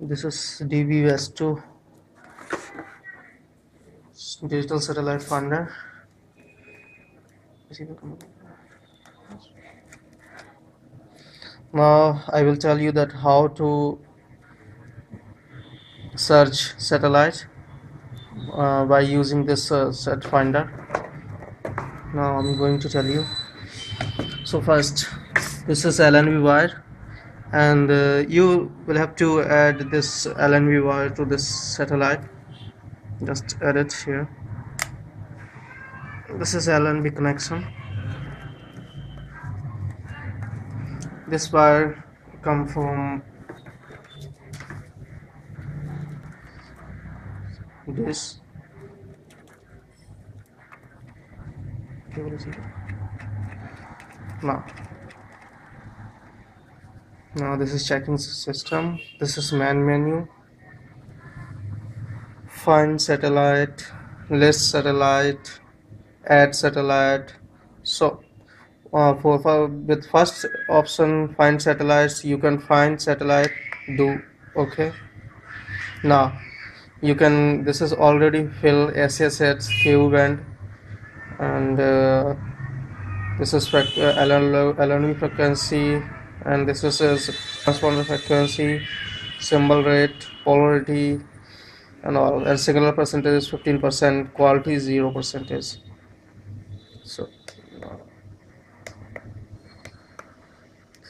This is DBS2 digital satellite funder. Now I will tell you that how to search satellite by using this set finder. Now I'm going to tell you. So first, this is LNB wire, and you will have to add this LNB wire to this satellite. Just add it here. This is LNB connection. This wire come from this. Now this is checking system. This is main menu. Find satellite, list satellite, add satellite. So with first option find satellites, you can find satellite, do okay. Now you can, this is already fill SSH Q band, and this is LNB frequency, and this is transponder frequency, symbol rate, polarity, and all, and signal percentage is 15%, quality is 0%. So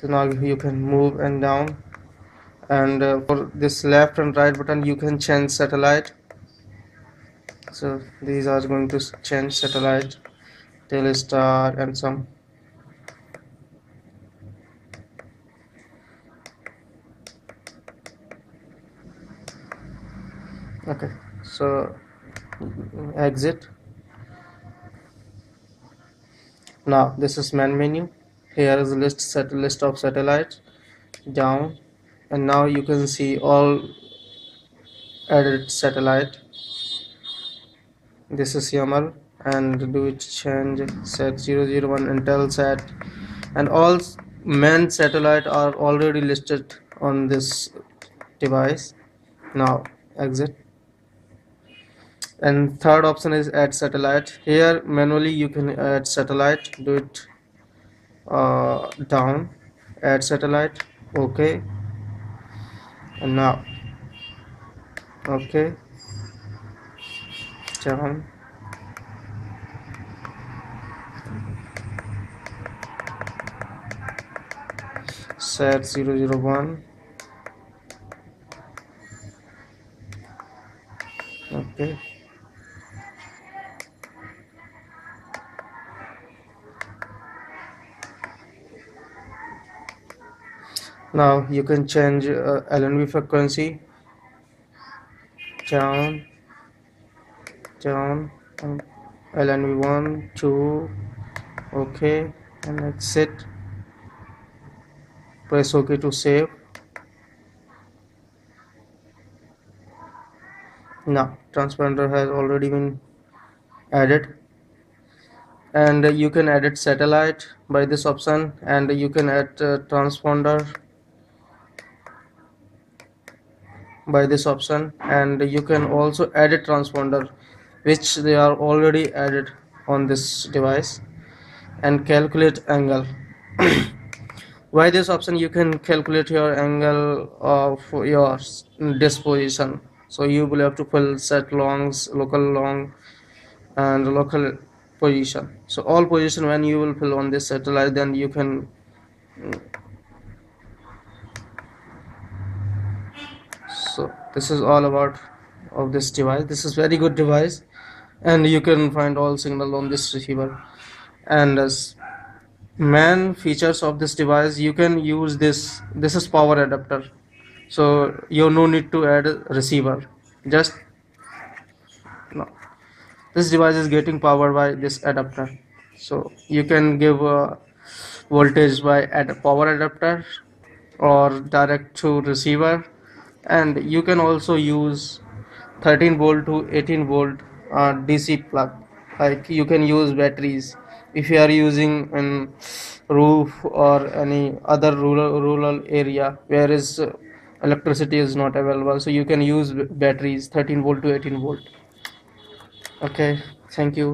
now you can move and down, and for this left and right button you can change satellite. So these are going to change satellite, Telstar and some. Okay, so exit. Now this is main menu. Here is list of satellites down, and now you can see all added satellite. This is Yamal, and do it change set 001 and Telsat, and all main satellite are already listed on this device. Now exit. And third option is add satellite. Here manually you can add satellite. Do it down, add satellite, okay, and now okay, down, set 001, okay, now you can change LNB frequency, down, down, LNB 1, 2, okay, and exit, press OK to save. Now transponder has already been added, and you can edit satellite by this option, and you can add transponder by this option, and you can also edit transponder, which they are already added on this device, and calculate angle. By this option you can calculate your angle of your disposition, so you will have to fill set longs, local long, and local position. So all position when you will fill on this satellite, then you can . So this is all about of this device. This is very good device, and you can find all signal on this receiver. And as main features of this device, you can use this. This is power adapter, so you no need to add a receiver. Just no. This device is getting power by this adapter, so you can give a voltage by add a power adapter or direct to receiver. And you can also use 13 volt to 18 volt DC plug, like you can use batteries if you are using an roof or any other rural area where is electricity is not available, so you can use batteries 13 volt to 18 volt. Okay, thank you.